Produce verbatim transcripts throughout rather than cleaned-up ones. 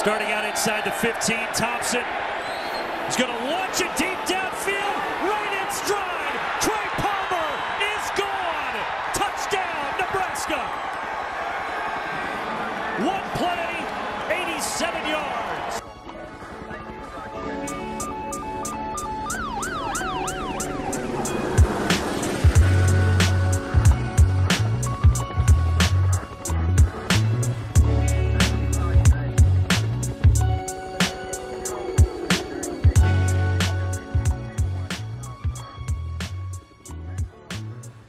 Starting out inside the fifteen, Thompson is going to launch it deep downfield, right in stride. Trey Palmer is gone. Touchdown, Nebraska. One play, eighty-seven yards.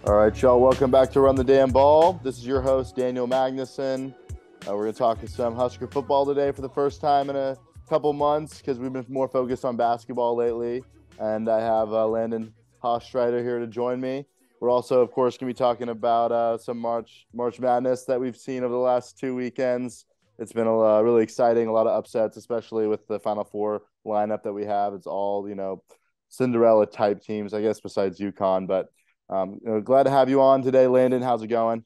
All right, y'all, welcome back to Run the Damn Ball. This is your host, Daniel Magnuson. Uh, we're going to talk to some Husker football today for the first time in a couple months because we've been more focused on basketball lately. And I have uh, Landen Hastreiter here to join me. We're also, of course, going to be talking about uh, some March March Madness that we've seen over the last two weekends. It's been a, uh, really exciting, a lot of upsets, especially with the Final Four lineup that we have. It's all, you know, Cinderella-type teams, I guess, besides UConn, but Um, you know, glad to have you on today, Landen. How's it going?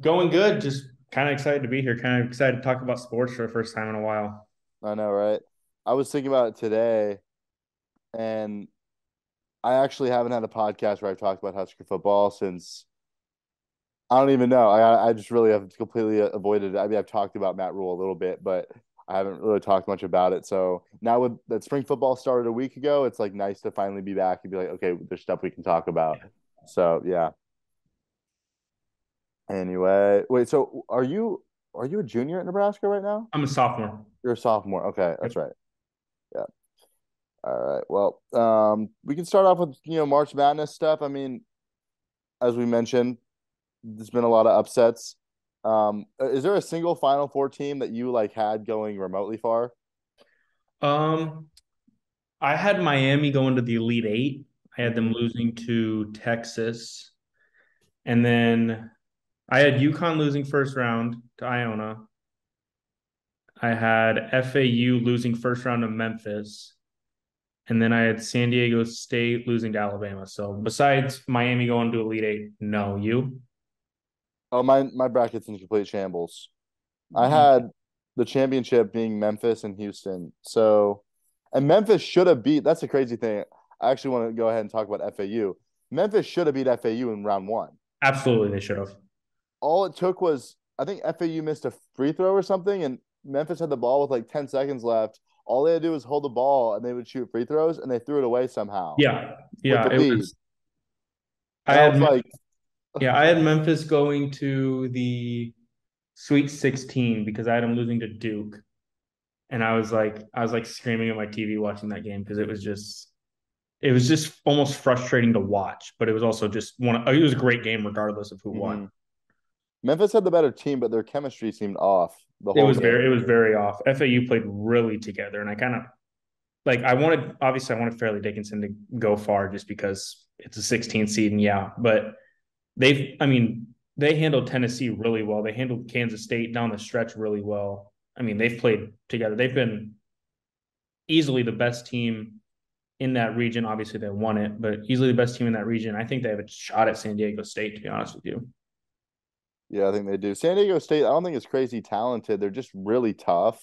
Going good. Just kind of excited to be here. Kind of excited to talk about sports for the first time in a while. I know, right? I was thinking about it today, and I actually haven't had a podcast where I've talked about Husker football since I don't even know. I I just really have completely avoided it. I mean, I've talked about Matt Rhule a little bit, but I haven't really talked much about it. So now with that spring football started a week ago, it's like nice to finally be back and be like, okay, there's stuff we can talk about. So yeah. Anyway, wait, so are you are you a junior at Nebraska right now? I'm a sophomore. You're a sophomore. Okay, that's right. Yeah. All right. Well, um, we can start off with, you know, March Madness stuff. I mean, as we mentioned, there's been a lot of upsets. Um, is there a single Final Four team that you like had going remotely far? Um, I had Miami going to the Elite Eight. I had them losing to Texas. And then I had UConn losing first round to Iona. I had F A U losing first round to Memphis. And then I had San Diego State losing to Alabama. So besides Miami going to Elite Eight, no, you? Oh, my, my bracket's in complete shambles. I had the championship being Memphis and Houston. So, and Memphis should have beat – that's the crazy thing. I actually want to go ahead and talk about F A U. Memphis should have beat F A U in round one. Absolutely, they should have. All it took was – I think F A U missed a free throw or something, and Memphis had the ball with like ten seconds left. All they had to do was hold the ball, and they would shoot free throws, and they threw it away somehow. Yeah, yeah. It was, I had was like – Yeah, I had Memphis going to the Sweet sixteen because I had them losing to Duke, and I was like, I was like screaming at my T V watching that game because it was just, it was just almost frustrating to watch, but it was also just one. It was a great game regardless of who mm-hmm. won. Memphis had the better team, but their chemistry seemed off. The whole it was game. very, it was very off. F A U played really together, and I kind of like I wanted. Obviously, I wanted Fairleigh Dickinson to go far just because it's a sixteen seed, and yeah, but. They've, I mean, they handled Tennessee really well. They handled Kansas State down the stretch really well. I mean, they've played together. They've been easily the best team in that region. Obviously, they won it, but easily the best team in that region. I think they have a shot at San Diego State, to be honest with you. Yeah, I think they do. San Diego State, I don't think it's crazy talented. They're just really tough.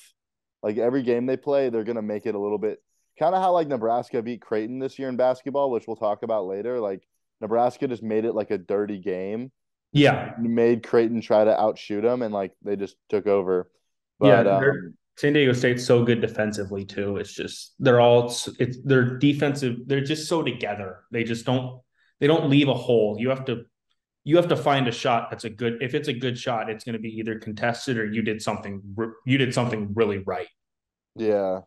Like, every game they play, they're going to make it a little bit. Kind of how, like, Nebraska beat Creighton this year in basketball, which we'll talk about later. Like, Nebraska just made it like a dirty game. Yeah. Made Creighton try to outshoot them, and like they just took over. But, yeah. Um, San Diego State's so good defensively too. It's just they're all it's they're defensive. They're just so together. They just don't they don't leave a hole. You have to you have to find a shot that's a good. If it's a good shot, it's going to be either contested or you did something you did something really right. Yeah.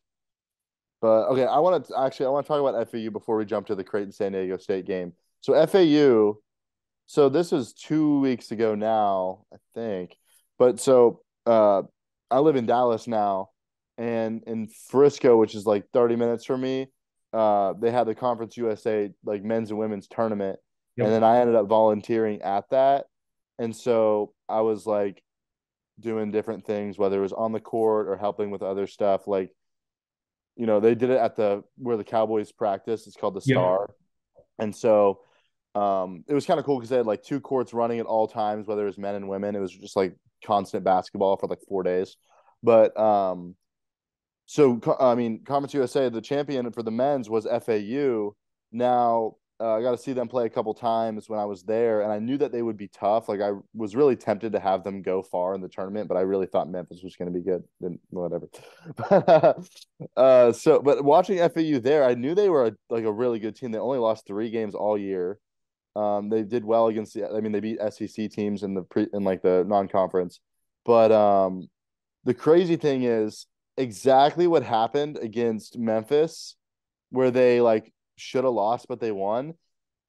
But okay, I want to actually I want to talk about F A U before we jump to the Creighton San Diego State game. So F A U, so this is two weeks ago now, I think. But so uh, I live in Dallas now, and in Frisco, which is like thirty minutes from me, uh, they had the Conference U S A like men's and women's tournament, yep. And then I ended up volunteering at that, and so I was like doing different things, whether it was on the court or helping with other stuff. Like, you know, they did it at the where the Cowboys practice. It's called the Star, yeah. And so. Um, it was kind of cool because they had like two courts running at all times, whether it was men and women. It was just like constant basketball for like four days. But um, so, I mean, Conference U S A, the champion for the men's was F A U. Now, uh, I got to see them play a couple times when I was there, and I knew that they would be tough. Like, I was really tempted to have them go far in the tournament, but I really thought Memphis was going to be good. Then whatever. uh, so, but watching F A U there, I knew they were a, like a really good team. They only lost three games all year. Um, they did well against the, I mean, they beat S E C teams in the pre, in like the non-conference. But um, the crazy thing is exactly what happened against Memphis, where they like should have lost, but they won.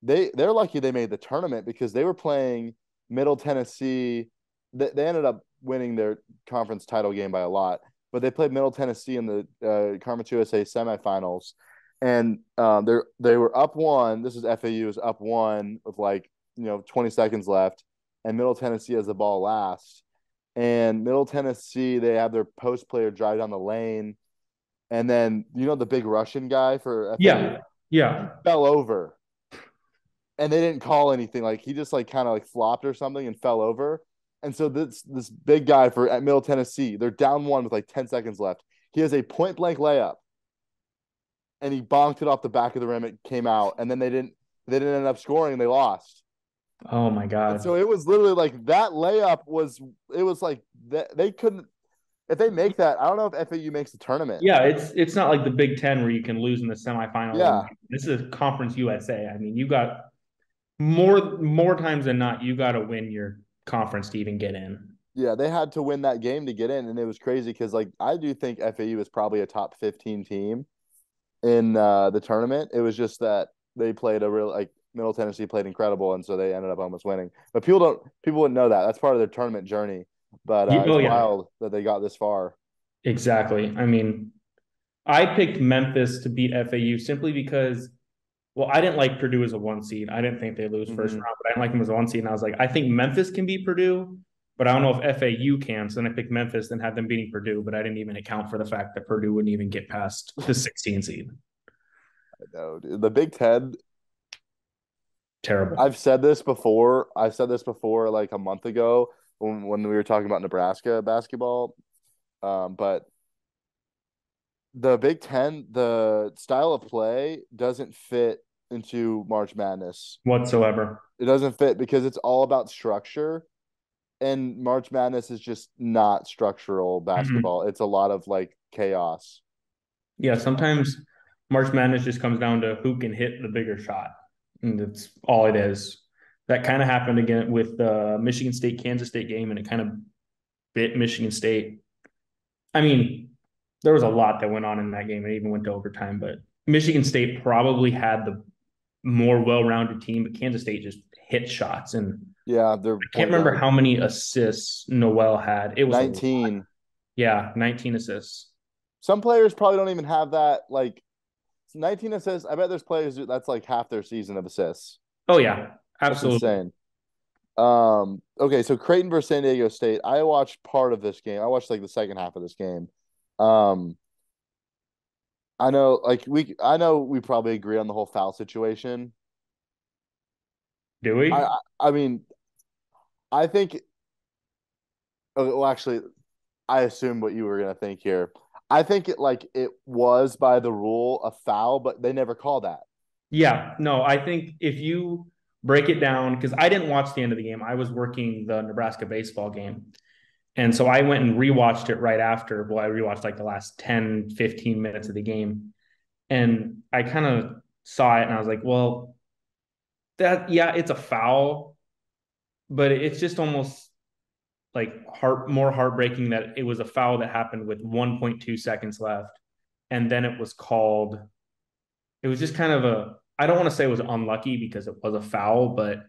They they're lucky they made the tournament because they were playing Middle Tennessee. They, they ended up winning their conference title game by a lot, but they played Middle Tennessee in the uh, Conference U S A semifinals. And um, they they were up one. This is F A U is up one with like, you know, twenty seconds left, and Middle Tennessee has the ball last. And Middle Tennessee, they have their post player drive down the lane, and then you know the big Russian guy for F A U, yeah yeah fell over, and they didn't call anything. Like he just like kind of like flopped or something and fell over. And so this this big guy for at Middle Tennessee, they're down one with like ten seconds left. He has a point blank layup, and he bonked it off the back of the rim. It came out, and then they didn't they didn't end up scoring. They lost. Oh my God. And so it was literally like that layup was it was like they, they couldn't if they make that. I don't know if F A U makes the tournament. Yeah, it's it's not like the Big Ten where you can lose in the semifinal. Yeah. This is Conference U S A. I mean, you got more more times than not, you got to win your conference to even get in. Yeah, they had to win that game to get in, and it was crazy because like I do think F A U is probably a top fifteen team in uh, the tournament. It was just that they played a real like Middle Tennessee played incredible, and so they ended up almost winning. But people don't people wouldn't know that. That's part of their tournament journey. But uh, oh, it's yeah. wild that they got this far. Exactly. I mean, I picked Memphis to beat F A U simply because, well, I didn't like Purdue as a one seed. I didn't think they lose first mm-hmm. round, but I didn't like them as a one seed. And I was like, I think Memphis can beat Purdue, but I don't know if F A U can. So then I picked Memphis, then had them beating Purdue, but I didn't even account for the fact that Purdue wouldn't even get past the sixteen seed. I know, dude. The Big Ten. Terrible. I've said this before. I've said this before like a month ago when, when we were talking about Nebraska basketball. Um, but the Big Ten, the style of play doesn't fit into March Madness whatsoever. It doesn't fit because it's all about structure. And March Madness is just not structural basketball. Mm-hmm. It's a lot of like chaos. Yeah, sometimes March Madness just comes down to who can hit the bigger shot, and that's all it is. That kind of happened again with the Michigan State Kansas State game, and it kind of bit Michigan State. I mean, there was a lot that went on in that game. It even went to overtime, but Michigan State probably had the more well-rounded team, but Kansas State just hit shots and. Yeah, they're. I can't remember out. How many assists Noel had. It was nineteen. Yeah, nineteen assists. Some players probably don't even have that. Like nineteen assists. I bet there's players that's like half their season of assists. Oh yeah, absolutely. That's insane. Um. Okay, so Creighton versus San Diego State. I watched part of this game. I watched like the second half of this game. Um. I know, like we. I know we probably agree on the whole foul situation. Do we? I, I mean. I think – well, actually, I assume what you were going to think here. I think it like it was by the rule a foul, but they never call that. Yeah. No, I think if you break it down – because I didn't watch the end of the game. I was working the Nebraska baseball game. And so I went and rewatched it right after. Well, I rewatched like the last ten, fifteen minutes of the game. And I kind of saw it, and I was like, well, that – yeah, it's a foul. But it's just almost like heart more heartbreaking that it was a foul that happened with one point two seconds left, and then it was called. It was just kind of a I don't want to say it was unlucky because it was a foul, but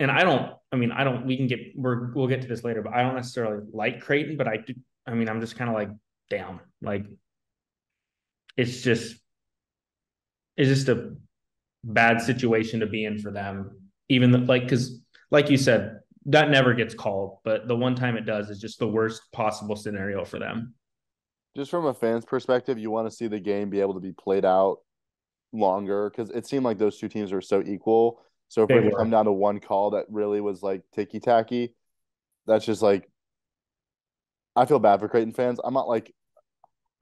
and I don't I mean I don't we can get we're, we'll get to this later, but I don't necessarily like Creighton, but I do I mean I'm just kind of like damn, like it's just it's just a bad situation to be in for them. Even the, like, because like you said, that never gets called, but the one time it does is just the worst possible scenario for them. Just from a fan's perspective, you want to see the game be able to be played out longer because it seemed like those two teams were so equal. So if they we were. come down to one call that really was like ticky tacky, that's just like I feel bad for Creighton fans. I'm not like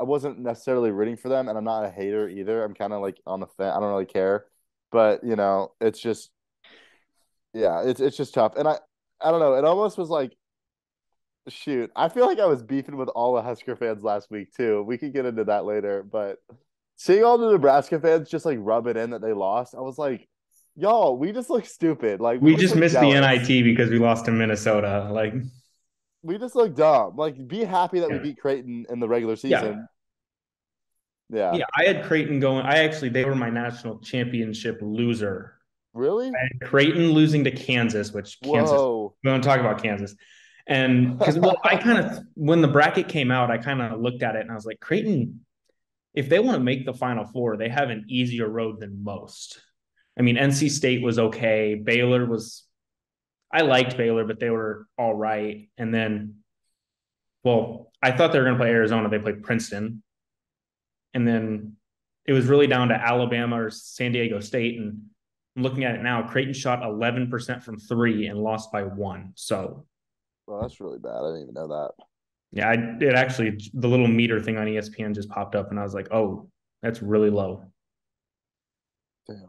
I wasn't necessarily rooting for them, and I'm not a hater either. I'm kind of like on the fence. I don't really care, but you know, it's just yeah, it's it's just tough. And I I don't know. It almost was like, shoot, I feel like I was beefing with all the Husker fans last week too. We could get into that later, but seeing all the Nebraska fans just like rub it in that they lost, I was like, y'all, we just look stupid. Like we, we just missed jealous. the N I T because we lost to Minnesota. Like we just look dumb. Like be happy that yeah. we beat Creighton in the regular season. Yeah. yeah. Yeah. I had Creighton going. I actually, they were my national championship loser. Really? I had Creighton losing to Kansas, which Kansas, Whoa. we don't talk about Kansas. And because well, I kind of, when the bracket came out, I kind of looked at it and I was like, Creighton, if they want to make the Final Four, they have an easier road than most. I mean, N C State was okay. Baylor was, I liked Baylor, but they were all right. And then, well, I thought they were going to play Arizona. They played Princeton. And then it was really down to Alabama or San Diego State. And I'm looking at it now, Creighton shot eleven percent from three and lost by one. So. Well, that's really bad. I didn't even know that. Yeah, I, it actually, the little meter thing on E S P N just popped up, and I was like, oh, that's really low. Damn.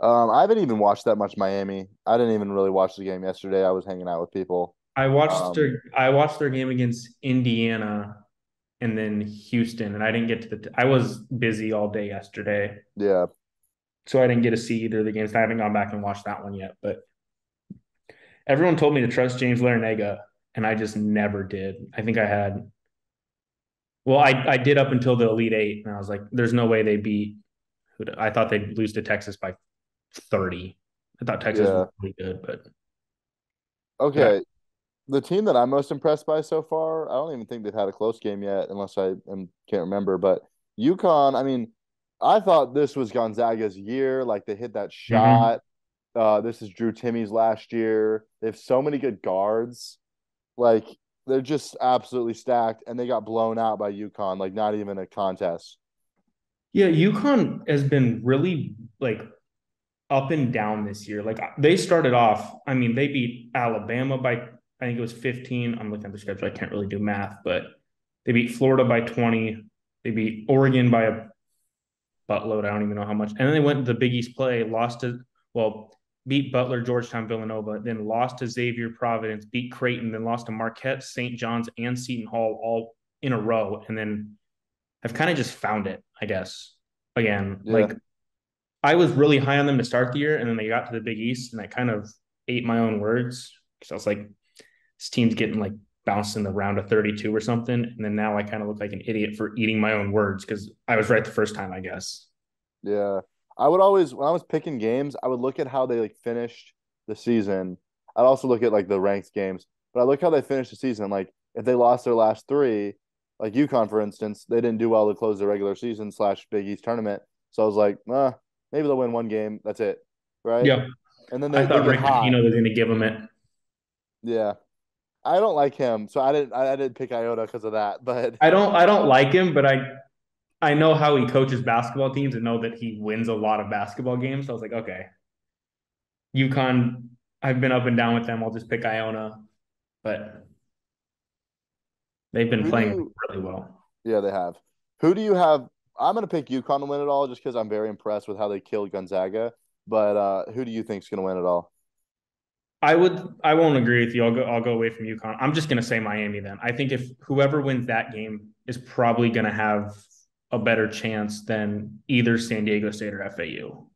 Um, I haven't even watched that much Miami. I didn't even really watch the game yesterday. I was hanging out with people. I watched um, their I watched their game against Indiana and then Houston, and I didn't get to the t- – I was busy all day yesterday. Yeah. So I didn't get to see either of the games. I haven't gone back and watched that one yet, but everyone told me to trust James Larrañaga, and I just never did. I think I had – well, I, I did up until the Elite Eight, and I was like, there's no way they beat – I thought they'd lose to Texas by – thirty. I thought Texas yeah. was pretty good, but okay. Yeah. The team that I'm most impressed by so far, I don't even think they've had a close game yet, unless I am, can't remember. But UConn, I mean, I thought this was Gonzaga's year. Like they hit that shot. Mm-hmm. Uh, this is Drew Timmy's last year. They have so many good guards. Like they're just absolutely stacked, and they got blown out by UConn. Like not even a contest. Yeah, UConn has been really like. up and down this year. Like they started off, I mean, they beat Alabama by, I think it was fifteen. I'm looking at the schedule. I can't really do math, but they beat Florida by twenty. They beat Oregon by a buttload. I don't even know how much. And then they went to the Big East play, lost to, well, beat Butler, Georgetown, Villanova, then lost to Xavier, Providence, beat Creighton, then lost to Marquette, Saint John's, and Seton Hall all in a row. And then I've kind of just found it, I guess. Again, yeah. like, I was really high on them to start the year, and then they got to the Big East, and I kind of ate my own words because I was like, this team's getting like bounced in the round of thirty-two or something, and then now I kind of look like an idiot for eating my own words because I was right the first time, I guess. Yeah. I would always, when I was picking games, I would look at how they like finished the season. I'd also look at like the ranked games, but I look how they finished the season. Like if they lost their last three, like UConn, for instance, they didn't do well to close the regular season slash Big East tournament. So I was like, ah, maybe they'll win one game. That's it, right? Yeah. And then they, I thought Rick Pitino was going to give him it. Yeah, I don't like him, so I didn't. I didn't pick Iota because of that. But I don't. I don't like him, but I, I know how he coaches basketball teams and know that he wins a lot of basketball games. So I was like, okay, UConn. I've been up and down with them. I'll just pick Iona, but they've been Who playing you, really well. Yeah, they have. Who do you have? I'm going to pick UConn to win it all just because I'm very impressed with how they killed Gonzaga. But uh, who do you think is going to win it all? I would. I won't agree with you. I'll go. I'll go away from UConn. I'm just going to say Miami then. I think if whoever wins that game is probably going to have a better chance than either San Diego State or F A U.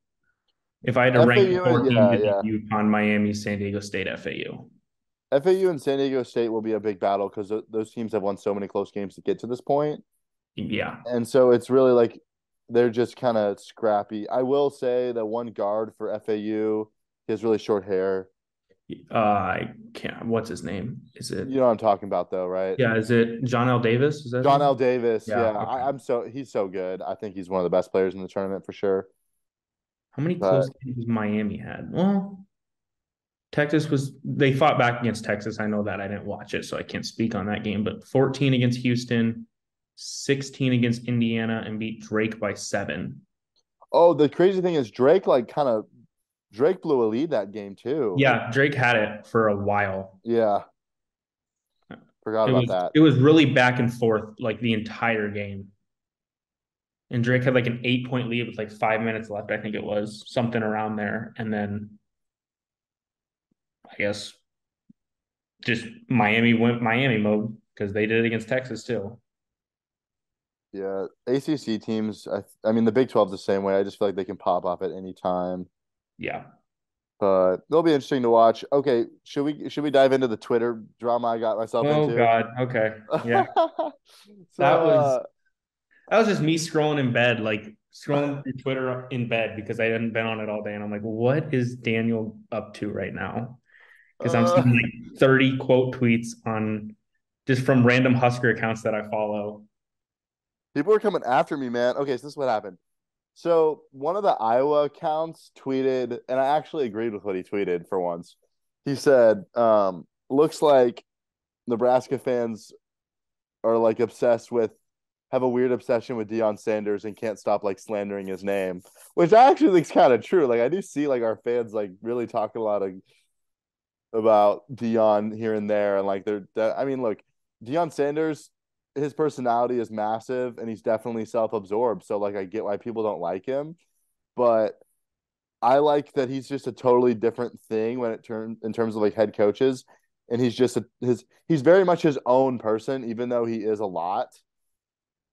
If I had to rank fourteen, yeah, yeah. UConn, Miami, San Diego State, F A U. F A U and San Diego State will be a big battle because th- those teams have won so many close games to get to this point. Yeah. And so it's really like they're just kind of scrappy. I will say that one guard for F A U, he has really short hair. Uh, I can't. What's his name? Is it? You know what I'm talking about, though, right? Yeah. Is it John L. Davis? Is that John L. Davis? Yeah. yeah. Okay. I, I'm so he's so good. I think he's one of the best players in the tournament for sure. How many but, close games has Miami had? Well, Texas was. They fought back against Texas. I know that. I didn't watch it, so I can't speak on that game. But fourteen against Houston. sixteen against Indiana and beat Drake by seven. Oh, the crazy thing is Drake like kind of Drake blew a lead that game too. Yeah, Drake had it for a while. Yeah. Forgot about that. It was really back and forth like the entire game. And Drake had like an eight point lead with like five minutes left, I think it was, something around there. And then I guess just Miami went Miami mode because they did it against Texas too. Yeah, A C C teams, I I mean, the Big twelve is the same way. I just feel like they can pop off at any time. Yeah. But they'll be interesting to watch. Okay, should we should we dive into the Twitter drama I got myself oh, into? Oh, God. Okay. Yeah. so, that was uh, that was just me scrolling in bed, like scrolling through Twitter in bed because I hadn't been on it all day. And I'm like, what is Daniel up to right now? Because I'm seeing like thirty quote tweets on just from random Husker accounts that I follow. People are coming after me, man. Okay, so this is what happened. So one of the Iowa accounts tweeted, and I actually agreed with what he tweeted for once. He said, um, looks like Nebraska fans are like obsessed with, have a weird obsession with Deion Sanders and can't stop like slandering his name, which I actually think is kind of true. Like I do see like our fans like really talking a lot of, about Deion here and there. And like they're, I mean, look, Deion Sanders, his personality is massive and he's definitely self-absorbed. So like, I get why people don't like him, but I like that he's just a totally different thing when it turns in terms of like head coaches. And he's just a, his, he's very much his own person, even though he is a lot.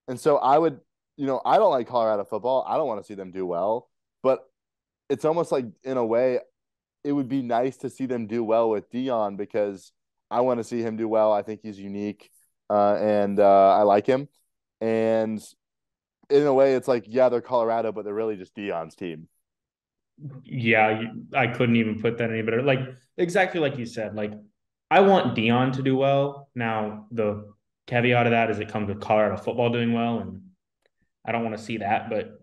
And so I would, you know, I don't like Colorado football. I don't want to see them do well, but it's almost like in a way it would be nice to see them do well with Deion because I want to see him do well. I think he's unique. Uh, and uh, I like him. And in a way, it's like, yeah, they're Colorado, but they're really just Deion's team. Yeah, I couldn't even put that any better. Like, exactly like you said, like, I want Deion to do well. Now, the caveat of that is it comes with Colorado football doing well, and I don't want to see that. But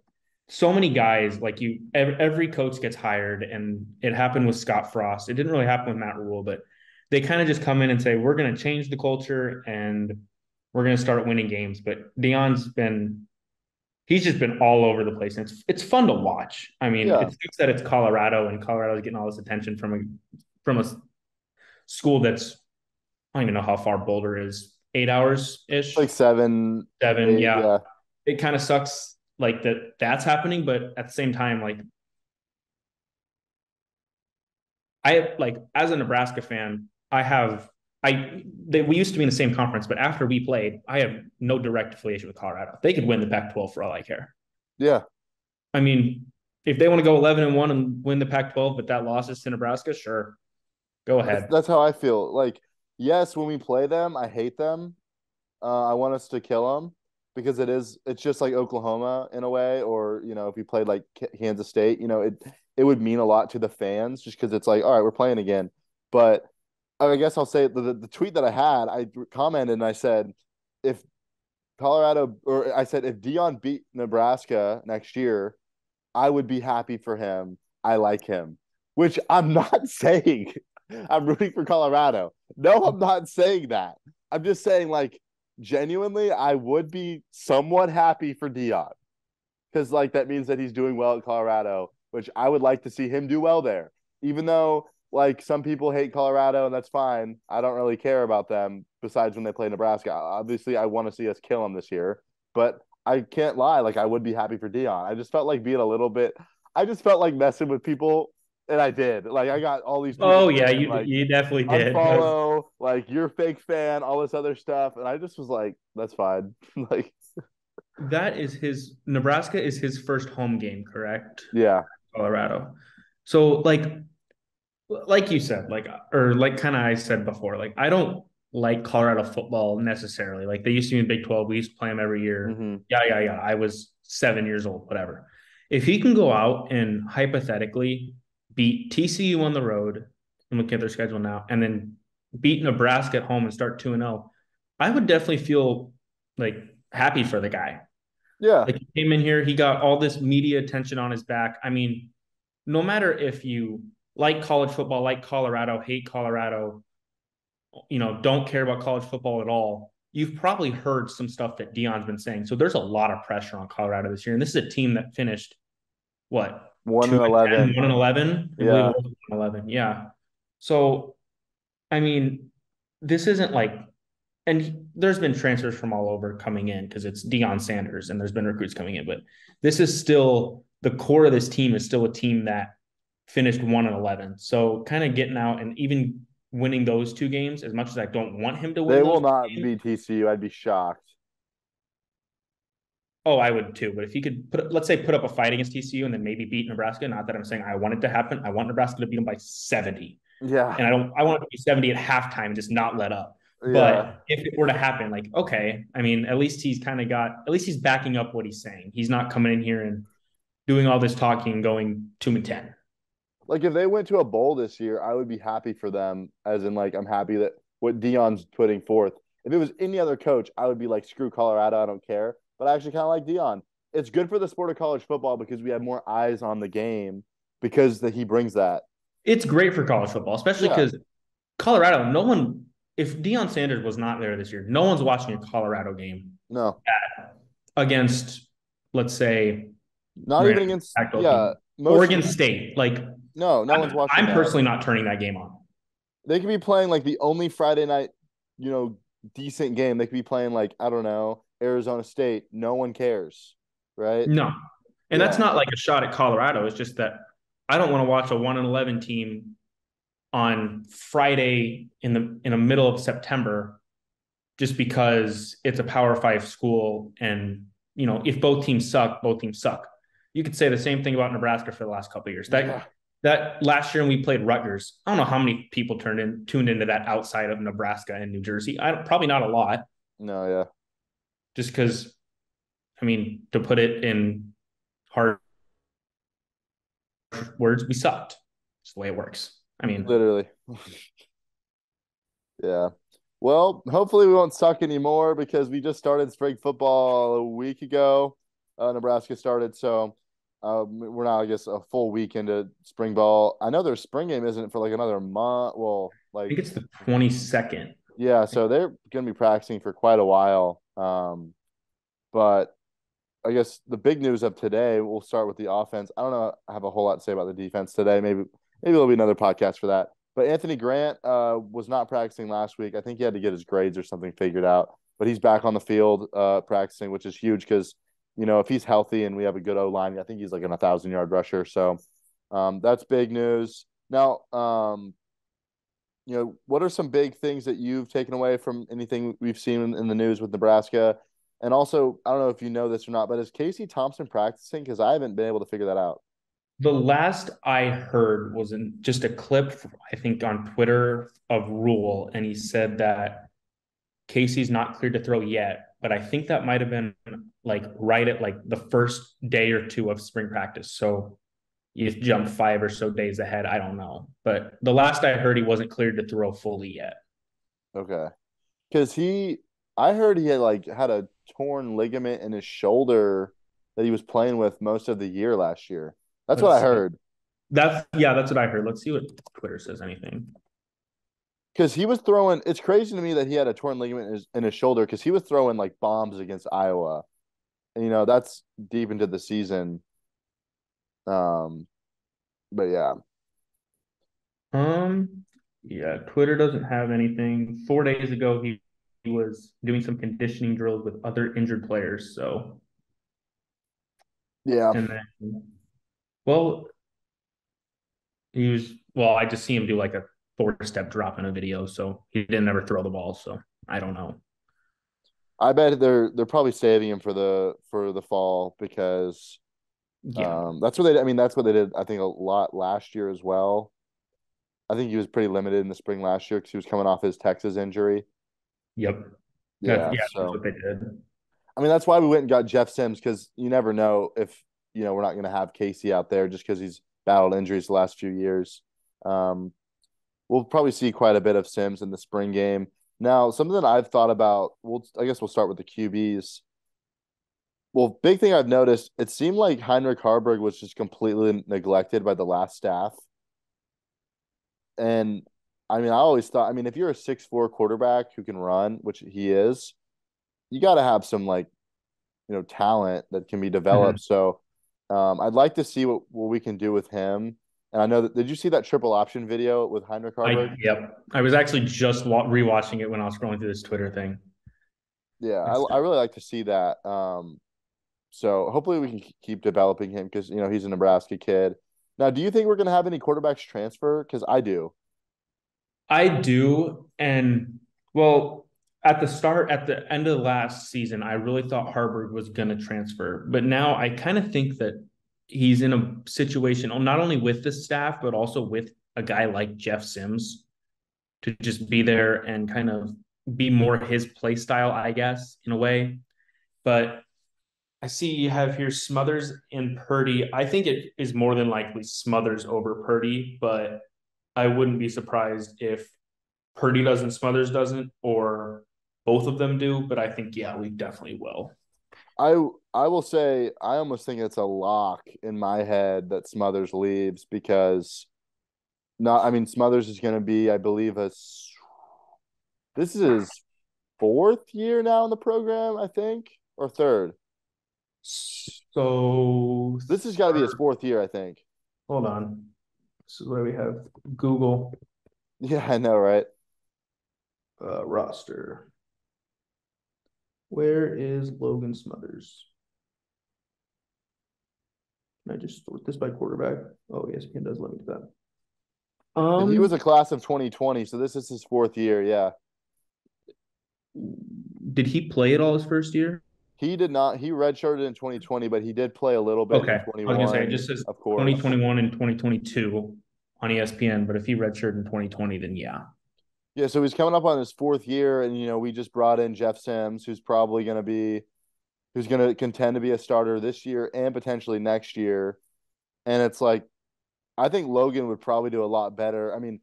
so many guys, like you, every, every coach gets hired, and it happened with Scott Frost. It didn't really happen with Matt Rhule, but they kind of just come in and say, we're going to change the culture and we're going to start winning games. But Deion's been, he's just been all over the place. And it's, it's fun to watch. I mean, yeah. It sucks that it's Colorado and Colorado's getting all this attention from a, from a school that's, I don't even know how far Boulder is, eight hours ish. Like seven, seven. Eight, yeah. yeah. It kind of sucks like that that's happening, but at the same time, like I like as a Nebraska fan, I have I they, we used to be in the same conference, but after we played, I have no direct affiliation with Colorado. They could win the Pac twelve for all I care. Yeah, I mean, if they want to go eleven and one and win the Pac twelve, but that loss is to Nebraska, sure, go ahead. That's, that's how I feel. Like, yes, when we play them, I hate them. Uh, I want us to kill them because it is it's just like Oklahoma in a way, or you know, if we played like Kansas State, you know, it it would mean a lot to the fans just because it's like, all right, we're playing again, but. I guess I'll say the, the tweet that I had, I commented and I said, if Colorado, or I said, if Deion beat Nebraska next year, I would be happy for him. I like him, which I'm not saying I'm rooting for Colorado. No, I'm not saying that. I'm just saying, like, genuinely, I would be somewhat happy for Deion because, like, that means that he's doing well at Colorado, which I would like to see him do well there, even though. Like, some people hate Colorado, and that's fine. I don't really care about them besides when they play Nebraska. Obviously, I want to see us kill them this year. But I can't lie. Like, I would be happy for Deion. I just felt like being a little bit – I just felt like messing with people, and I did. Like, I got all these – Oh, yeah, saying, you like, you definitely did. Unfollow, like, you're a fake fan, all this other stuff. And I just was like, that's fine. Like – That is his – Nebraska is his first home game, correct? Yeah. Colorado. So, like – Like you said, like, or like kind of I said before, like, I don't like Colorado football necessarily. Like, they used to be in Big twelve. We used to play them every year. Mm-hmm. Yeah, yeah, yeah. I was seven years old, whatever. If he can go out and hypothetically beat T C U on the road, I'm looking at their schedule now, and then beat Nebraska at home and start two and oh, I would definitely feel, like, happy for the guy. Yeah. Like, he came in here, he got all this media attention on his back. I mean, no matter if you – like college football, like Colorado, hate Colorado, you know, don't care about college football at all, you've probably heard some stuff that Deion's been saying. So there's a lot of pressure on Colorado this year. And this is a team that finished, what? one and eleven. one and eleven? Yeah. one and eleven, yeah. So, I mean, this isn't like and he, there's been transfers from all over coming in because it's Deion Sanders and there's been recruits coming in, but this is still the core of this team is still a team that finished one and eleven. So kind of getting out and even winning those two games, as much as I don't want him to win, they will not beat T C U. I'd be shocked. Oh, I would too. But if he could put, let's say, put up a fight against T C U and then maybe beat Nebraska. Not that I'm saying I want it to happen. I want Nebraska to beat them by seventy. Yeah. And I don't, I want it to be seventy at halftime and just not let up. Yeah. But if it were to happen, like, okay, I mean, at least he's kind of got, at least he's backing up what he's saying. He's not coming in here and doing all this talking and going two and ten. Like, if they went to a bowl this year, I would be happy for them. As in, like, I'm happy that what Deion's putting forth. If it was any other coach, I would be like, screw Colorado, I don't care. But I actually kind of like Deion. It's good for the sport of college football because we have more eyes on the game because that he brings that. It's great for college football, especially because yeah. Colorado, no one – if Deion Sanders was not there this year, no one's watching a Colorado game. No. Against, let's say – Not Grant, even against – yeah, Oregon most, State. Like, no, no I'm, one's watching I'm that. personally not turning that game on. They could be playing, like, the only Friday night, you know, decent game. They could be playing, like, I don't know – Arizona State, no one cares, right? No. And yeah. that's not like a shot at Colorado. It's just that I don't want to watch a one and eleven team on Friday in the in the middle of September just because it's a Power Five school and, you know, if both teams suck, both teams suck. You could say the same thing about Nebraska for the last couple of years. That yeah. that last year when we played Rutgers, I don't know how many people turned in tuned into that outside of Nebraska and New Jersey. I don't, probably not a lot. No, yeah. Just because, I mean, to put it in hard words, we sucked. It's the way it works. I mean, literally. Yeah. Well, hopefully we won't suck anymore because we just started spring football a week ago. Uh, Nebraska started, so um, we're now, I guess, a full week into spring ball. I know their spring game isn't for like another month. Well, like I think it's the twenty-second. Yeah, so they're going to be practicing for quite a while. Um, but I guess the big news of today, we'll start with the offense. I don't know. I have a whole lot to say about the defense today. Maybe, maybe there'll be another podcast for that, but Anthony Grant, uh, was not practicing last week. I think he had to get his grades or something figured out, but he's back on the field, uh, practicing, which is huge. Cause you know, if he's healthy and we have a good O line, I think he's like an a thousand yard rusher. So, um, that's big news. Now, um, you know, what are some big things that you've taken away from anything we've seen in the news with Nebraska? And also, I don't know if you know this or not, but is Casey Thompson practicing? Because I haven't been able to figure that out. The last I heard was in just a clip, from, I think, on Twitter of Rhule, and he said that Casey's not cleared to throw yet, but I think that might have been like right at like the first day or two of spring practice. So you jump five or so days ahead. I don't know. But the last I heard, he wasn't cleared to throw fully yet. Okay. Because he – I heard he had, like, had a torn ligament in his shoulder that he was playing with most of the year last year. That's Let's what I heard. See. That's Yeah, that's what I heard. Let's see what Twitter says anything. Because he was throwing – it's crazy to me that he had a torn ligament in his, in his shoulder because he was throwing, like, bombs against Iowa. And, you know, that's deep into the season. Um, but yeah. Um, yeah, Twitter doesn't have anything. Four days ago, he, he was doing some conditioning drills with other injured players. So yeah. And then, well, he was, well, I just see him do like a four step drop in a video. So he didn't ever throw the ball. So I don't know. I bet they're, they're probably saving him for the, for the fall because Yeah. Um, that's what they I mean, that's what they did, I think, a lot last year as well. I think he was pretty limited in the spring last year because he was coming off his Texas injury. Yep. Yeah, that's, yeah so. That's what they did. I mean, that's why we went and got Jeff Sims because you never know if, you know, we're not going to have Casey out there just because he's battled injuries the last few years. Um, we'll probably see quite a bit of Sims in the spring game. Now, something that I've thought about, we'll, I guess we'll start with the Q Bs. Well, big thing I've noticed, it seemed like Heinrich Haarberg was just completely neglected by the last staff. And, I mean, I always thought, I mean, if you're a six foot four quarterback who can run, which he is, you got to have some, like, you know, talent that can be developed. Mm-hmm. So um, I'd like to see what, what we can do with him. And I know that – did you see that triple option video with Heinrich Haarberg? I, yep. I was actually just rewatching it when I was scrolling through this Twitter thing. Yeah, I, I really like to see that. Um, so hopefully we can keep developing him because, you know, he's a Nebraska kid. Now, do you think we're going to have any quarterbacks transfer? Because I do. I do. And, well, at the start, at the end of last season, I really thought Haarberg was going to transfer. But now I kind of think that he's in a situation, not only with the staff, but also with a guy like Jeff Sims, to just be there and kind of be more his play style, I guess, in a way. But I see you have here Smothers and Purdy. I think it is more than likely Smothers over Purdy, but I wouldn't be surprised if Purdy doesn't, Smothers doesn't, or both of them do. But I think, yeah, we definitely will. I I will say I almost think it's a lock in my head that Smothers leaves because not I mean Smothers is going to be, I believe, a this is his fourth year now in the program, I think, or third. So this has got to be his fourth year, I think. Hold on. This is where we have Google. Yeah, I know, right? Uh, roster. Where is Logan Smothers? Can I just sort this by quarterback? Oh, yes, he does. Let me do that. Um, and he was a class of twenty twenty, so this is his fourth year, yeah. Did he play at all his first year? He did not. He redshirted in twenty twenty, but he did play a little bit. Okay, in I was going to say, it just says of course. twenty twenty-one and twenty twenty-two on E S P N, but if he redshirted in twenty twenty, then yeah. Yeah, so he's coming up on his fourth year, and, you know, we just brought in Jeff Sims, who's probably going to be – who's going to contend to be a starter this year and potentially next year. And it's like – I think Logan would probably do a lot better. I mean,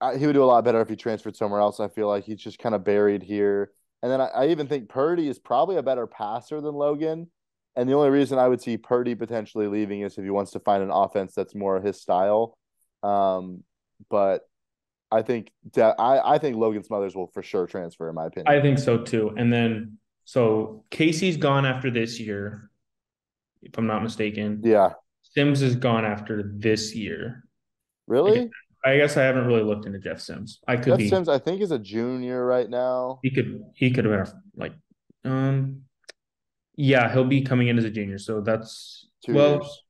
I, he would do a lot better if he transferred somewhere else. I feel like he's just kind of buried here. And then I, I even think Purdy is probably a better passer than Logan. And the only reason I would see Purdy potentially leaving is if he wants to find an offense that's more his style. Um, but – I think that, I, I think Logan Smothers will for sure transfer, in my opinion. I think so too. And then so Casey's gone after this year, if I'm not mistaken. Yeah. Sims is gone after this year. Really? I guess I, guess I haven't really looked into Jeff Sims. I could Jeff be, Sims, I think, is a junior right now. He could he could have been like, um, yeah, he'll be coming in as a junior. So that's two well, years.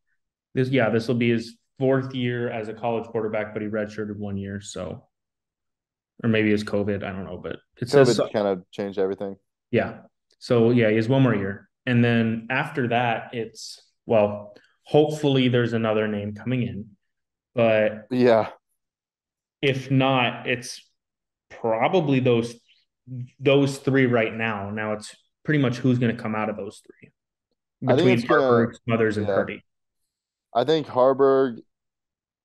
This yeah, this will be his fourth year as a college quarterback, but he redshirted one year, so. Or maybe it's COVID. I don't know, but it COVID says kind of changed everything. Yeah. So yeah, he has one more year, and then after that, it's well. Hopefully, there's another name coming in, but yeah. If not, it's probably those those three right now. Now it's pretty much who's going to come out of those three between Haarberg, Smothers, and yeah. Purdy. I think Haarberg.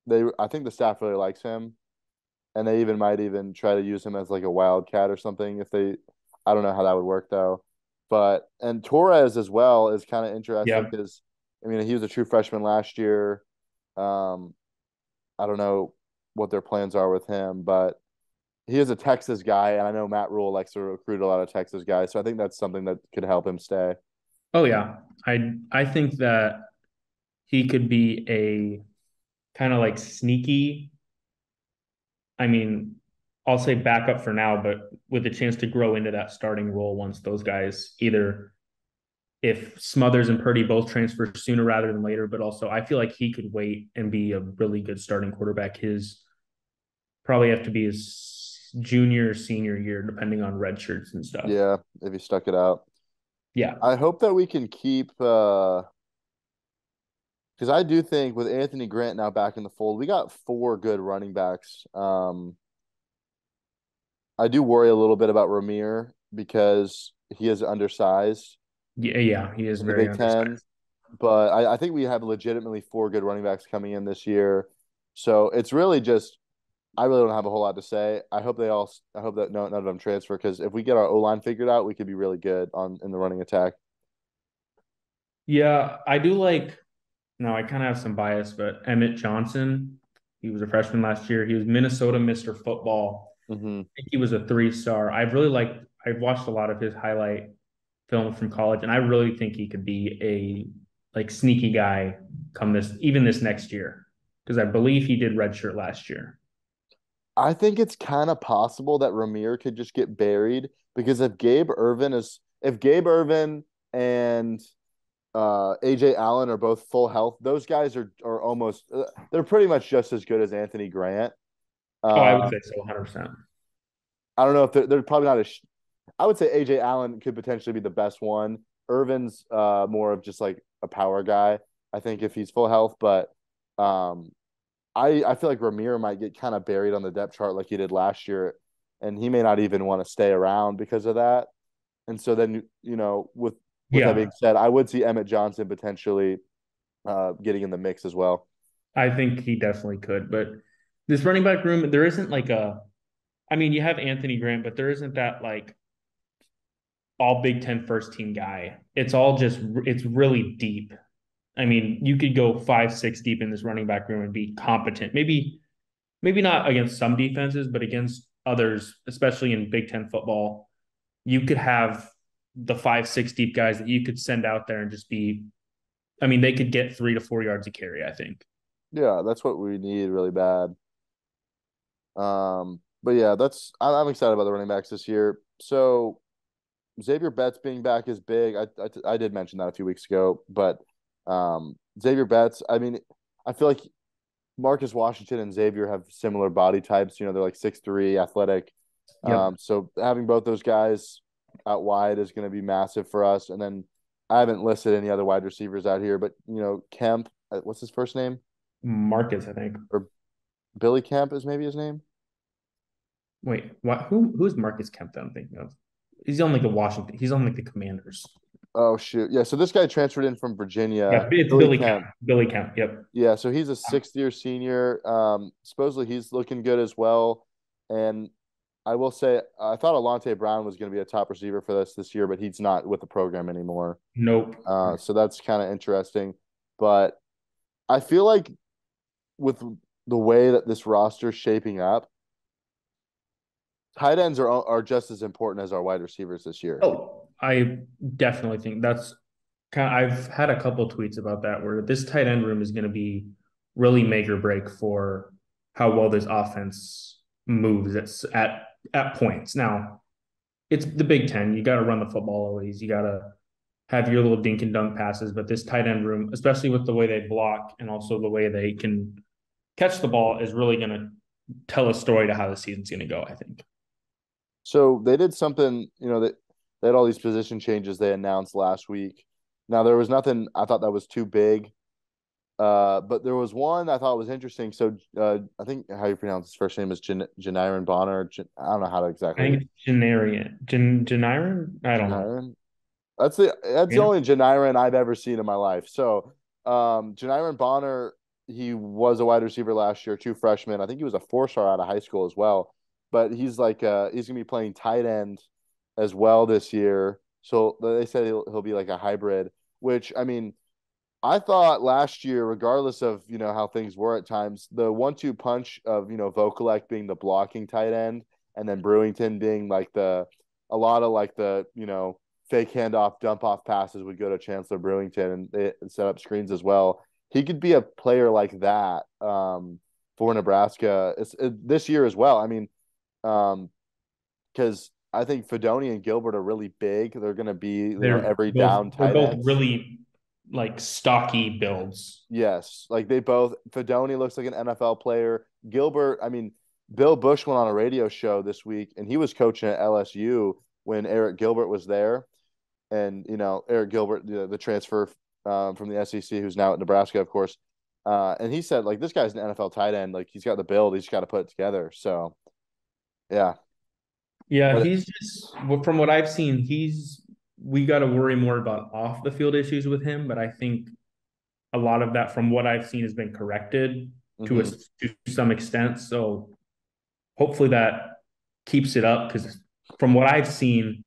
They. I think the staff really likes him. And they even might even try to use him as like a wildcat or something if they – I don't know how that would work though. But – and Torres as well is kind of interesting because, yeah. I mean, he was a true freshman last year. Um, I don't know what their plans are with him, but he is a Texas guy, and I know Matt Rhule likes to recruit a lot of Texas guys, so I think that's something that could help him stay. Oh, yeah. I, I think that he could be a kind of like sneaky – I mean, I'll say backup for now, but with a chance to grow into that starting role once those guys either, if Smothers and Purdy both transfer sooner rather than later, but also I feel like he could wait and be a really good starting quarterback. His probably have to be his junior or senior year, depending on red shirts and stuff. Yeah, if he stuck it out. Yeah. I hope that we can keep uh... – because I do think with Anthony Grant now back in the fold, we got four good running backs. Um, I do worry a little bit about Ramir because he is undersized. Yeah, yeah, he is very Big undersized. Ten. But I, I think we have legitimately four good running backs coming in this year. So it's really just – I really don't have a whole lot to say. I hope they all – I hope that none of them transfer because if we get our O-line figured out, we could be really good on in the running attack. Yeah, I do like – No, I kind of have some bias, but Emmett Johnson, he was a freshman last year. He was Minnesota Mister Football. Mm-hmm. I think he was a three-star. I've really liked – I've watched a lot of his highlight film from college, and I really think he could be a, like, sneaky guy come this – even this next year. because I believe he did redshirt last year. I think it's kind of possible that Ramir could just get buried because if Gabe Irvin is if Gabe Irvin and uh, A J. Allen are both full health, those guys are are almost – they're pretty much just as good as Anthony Grant. Uh, oh, I would say so, one hundred percent. I don't know if they're, they're probably not as – I would say A J. Allen could potentially be the best one. Irvin's uh, more of just like a power guy, I think, if he's full health. But um, I, I feel like Ramir might get kind of buried on the depth chart like he did last year, and he may not even want to stay around because of that. And so then, you know, with, with yeah. that being said, I would see Emmett Johnson potentially uh, getting in the mix as well. I think he definitely could. But this running back room, there isn't like a – I mean, you have Anthony Grant, but there isn't that like – all Big Ten first team guy. It's all just, it's really deep. I mean, you could go five, six deep in this running back room and be competent. Maybe, maybe not against some defenses, but against others, especially in Big Ten football, you could have the five, six deep guys that you could send out there and just be, I mean, they could get three to four yards a carry, I think. Yeah. That's what we need really bad. Um, but yeah, that's, I'm excited about the running backs this year. So, Xavier Betts being back is big. I, I I did mention that a few weeks ago, but um, Xavier Betts, I mean, I feel like Marcus Washington and Xavier have similar body types. You know, they're like six three, athletic. Yep. Um, so having both those guys out wide is going to be massive for us. And then I haven't listed any other wide receivers out here, but, you know, Kemp, what's his first name? Marcus, I think. Or Billy Kemp is maybe his name. Wait, what? Who, who's Marcus Kemp that I'm thinking of? He's on like the Washington. He's on like the Commanders. Oh shoot! Yeah, so this guy transferred in from Virginia. Yeah, it's Billy, Billy Kemp. Kemp. Billy Kemp. Yep. Yeah, so he's a sixth-year senior. Um, supposedly he's looking good as well. And I will say, I thought Elante Brown was going to be a top receiver for us this year, but he's not with the program anymore. Nope. Uh, so that's kind of interesting. But I feel like with the way that this roster is shaping up, tight ends are are just as important as our wide receivers this year. Oh, I definitely think that's kind of, I've had a couple tweets about that where this tight end room is going to be really make or break for how well this offense moves at, at, at points. Now, it's the Big Ten. You got to run the football always. You got to have your little dink and dunk passes. But this tight end room, especially with the way they block and also the way they can catch the ball, is really going to tell a story to how the season's going to go, I think. So they did something, you know, they, they had all these position changes they announced last week. Now, there was nothing I thought that was too big, uh, but there was one I thought was interesting. So uh, I think how you pronounce his first name is Jan- Janiran Bonner. Jan- I don't know how to exactly. I think it's Janarian. Jan- Janiran? I don't Janiran? know. That's the that's yeah. the only Janiran I've ever seen in my life. So um, Janiran Bonner, he was a wide receiver last year, two freshmen. I think he was a four-star out of high school as well. But he's like uh, he's gonna be playing tight end as well this year. So they said he'll, he'll be like a hybrid. Which I mean, I thought last year, regardless of you know how things were at times, the one-two punch of you know Vokalek being the blocking tight end and then Brewington being like the a lot of like the you know fake handoff dump off passes would go to Chancellor Brewington and they set up screens as well. He could be a player like that um, for Nebraska it's, it, this year as well. I mean. Um, because I think Fedoni and Gilbert are really big. They're going to be they're every both, down tight. They're both ends. Really like stocky builds. Yes, like they both. Fedoni looks like an N F L player. Gilbert, I mean, Bill Bush went on a radio show this week, and he was coaching at L S U when Eric Gilbert was there. And you know, Eric Gilbert, the, the transfer um, from the S E C, who's now at Nebraska, of course. Uh, and he said, like, this guy's an N F L tight end. Like, he's got the build. He's got to put it together. So. Yeah. Yeah, but he's just – from what I've seen, he's – we got to worry more about off-the-field issues with him, but I think a lot of that from what I've seen has been corrected mm-hmm. to, a, to some extent. So hopefully that keeps it up because from what I've seen,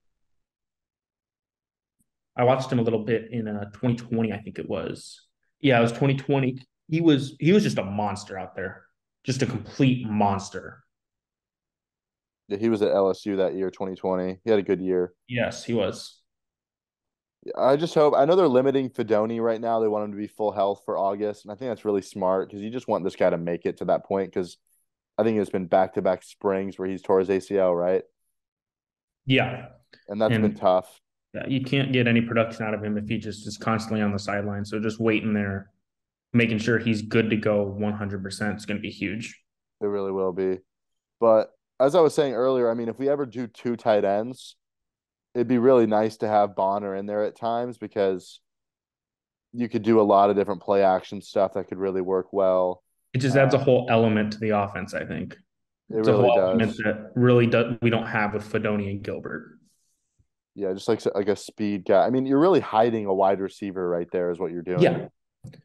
I watched him a little bit in uh, twenty twenty, I think it was. Yeah, it was twenty twenty. He was He was just a monster out there, just a complete monster. He was at L S U that year, twenty twenty. He had a good year. Yes, he was. I just hope – I know they're limiting Fedoni right now. They want him to be full health for August, and I think that's really smart because you just want this guy to make it to that point because I think it's been back-to-back springs where he's tore his A C L, right? Yeah. And that's and been tough. You can't get any production out of him if he just is constantly on the sideline. So just waiting there, making sure he's good to go one hundred percent is going to be huge. It really will be. But as I was saying earlier, I mean, if we ever do two tight ends, it'd be really nice to have Bonner in there at times because you could do a lot of different play action stuff that could really work well. It just adds a whole element to the offense, I think. It it's really a whole does. Element that really does, we don't have with Fedoni and Gilbert. Yeah, just like, like a speed guy. I mean, you're really hiding a wide receiver right there is what you're doing. Yeah.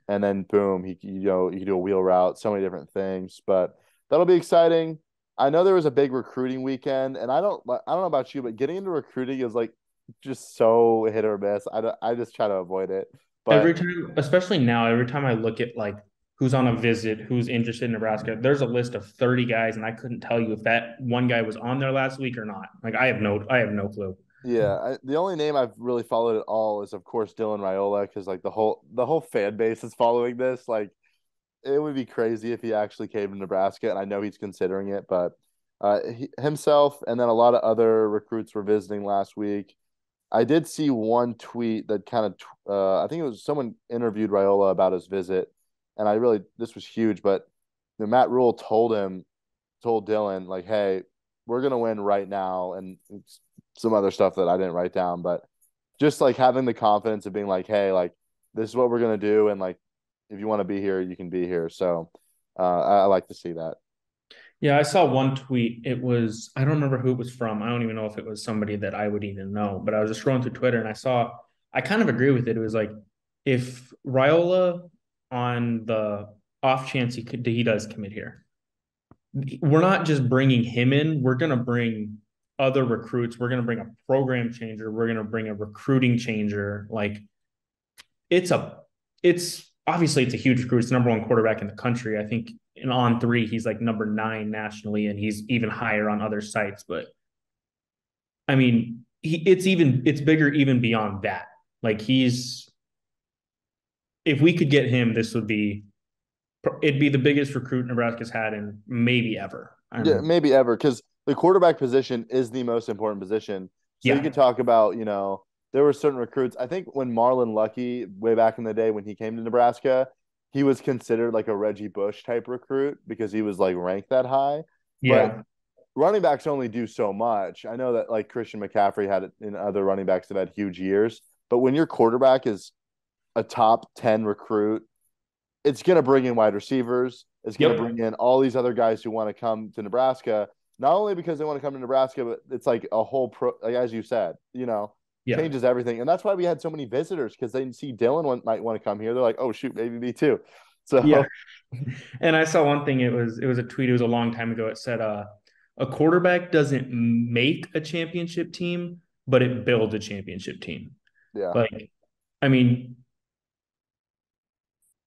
And then, boom, he, you know, you can do a wheel route, so many different things. But that'll be exciting. I know there was a big recruiting weekend, and I don't, I don't know about you, but getting into recruiting is like just so hit or miss. I don't, I just try to avoid it. But every time, especially now, every time I look at like who's on a visit, who's interested in Nebraska, there's a list of thirty guys, and I couldn't tell you if that one guy was on there last week or not. Like I have no, I have no clue. Yeah, I, the only name I've really followed at all is of course Dylan Raiola because like the whole the whole fan base is following this. Like it would be crazy if he actually came to Nebraska, and I know he's considering it. But uh, he, himself and then a lot of other recruits were visiting last week. I did see one tweet that kind of tw- uh, I think it was someone interviewed Raiola about his visit, and I really this was huge. But you know, Matt Rhule told him told Dylan like, "Hey, we're gonna win right now," and it's, some other stuff that I didn't write down, but just like having the confidence of being like, hey, like this is what we're going to do. And like, if you want to be here, you can be here. So uh, I, I like to see that. Yeah. I saw one tweet. It was, I don't remember who it was from. I don't even know if it was somebody that I would even know, but I was just scrolling through Twitter and I saw, I kind of agree with it. It was like, if Raiola on the off chance he could, he does commit here, we're not just bringing him in. We're going to bring other recruits. We're going to bring a program changer. We're going to bring a recruiting changer. Like it's a, it's obviously it's a huge recruit. It's the number one quarterback in the country. I think in on three, he's like number nine nationally, and he's even higher on other sites. But I mean, he, it's even, it's bigger, even beyond that. Like he's, if we could get him, this would be, it'd be the biggest recruit Nebraska's had in maybe ever. I don't yeah, know. Maybe ever. 'Cause the quarterback position is the most important position. So yeah. You could talk about, you know, there were certain recruits. I think when Marlon Lucky, way back in the day when he came to Nebraska, he was considered like a Reggie Bush type recruit because he was like ranked that high. Yeah. But running backs only do so much. I know that like Christian McCaffrey had it in other running backs that had huge years. But when your quarterback is a top ten recruit, it's going to bring in wide receivers. It's going to yep. bring in all these other guys who want to come to Nebraska. Not only because they want to come to Nebraska, but it's like a whole pro, like as you said, you know, yeah. changes everything. And that's why we had so many visitors because they see Dylan one, might want to come here. They're like, oh, shoot, maybe me too. So, yeah. And I saw one thing. It was, it was a tweet. It was a long time ago. It said, uh, a quarterback doesn't make a championship team, but it builds a championship team. Yeah. Like, I mean,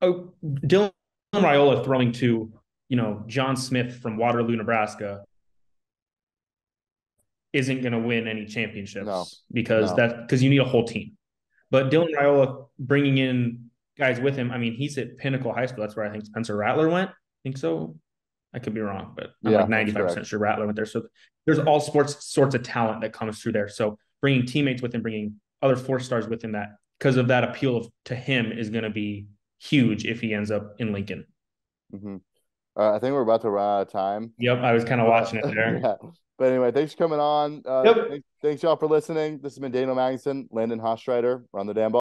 oh, Dylan Raiola throwing to, you know, John Smith from Waterloo, Nebraska, isn't going to win any championships no, because no. that because you need a whole team. But Dylan Raiola bringing in guys with him, I mean, he's at Pinnacle High School. That's where I think Spencer Rattler went. I think so. I could be wrong, but I'm yeah, like ninety-five percent sure Rattler went there. So there's all sports sorts of talent that comes through there. So bringing teammates with him, bringing other four stars with him, that because of that appeal of, to him is going to be huge if he ends up in Lincoln. Mm-hmm. Uh, I think we're about to run out of time. Yep, I was kind of watching it there. yeah. But anyway, thanks for coming on. Uh, yep. Thanks, thanks, y'all, for listening. This has been Daniel Magnuson, Landen Hastreiter. We're on the damn ball.